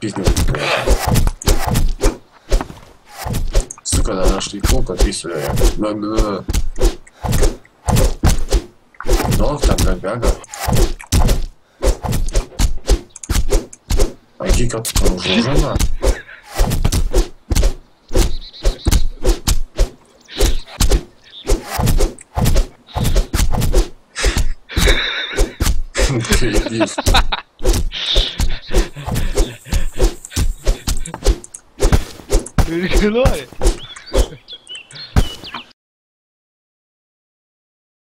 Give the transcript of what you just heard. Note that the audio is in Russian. пиздец. Сука, да, нашли клуб, отписывали. Да. Долг тогда бяга. А гикотка уже жена. Ты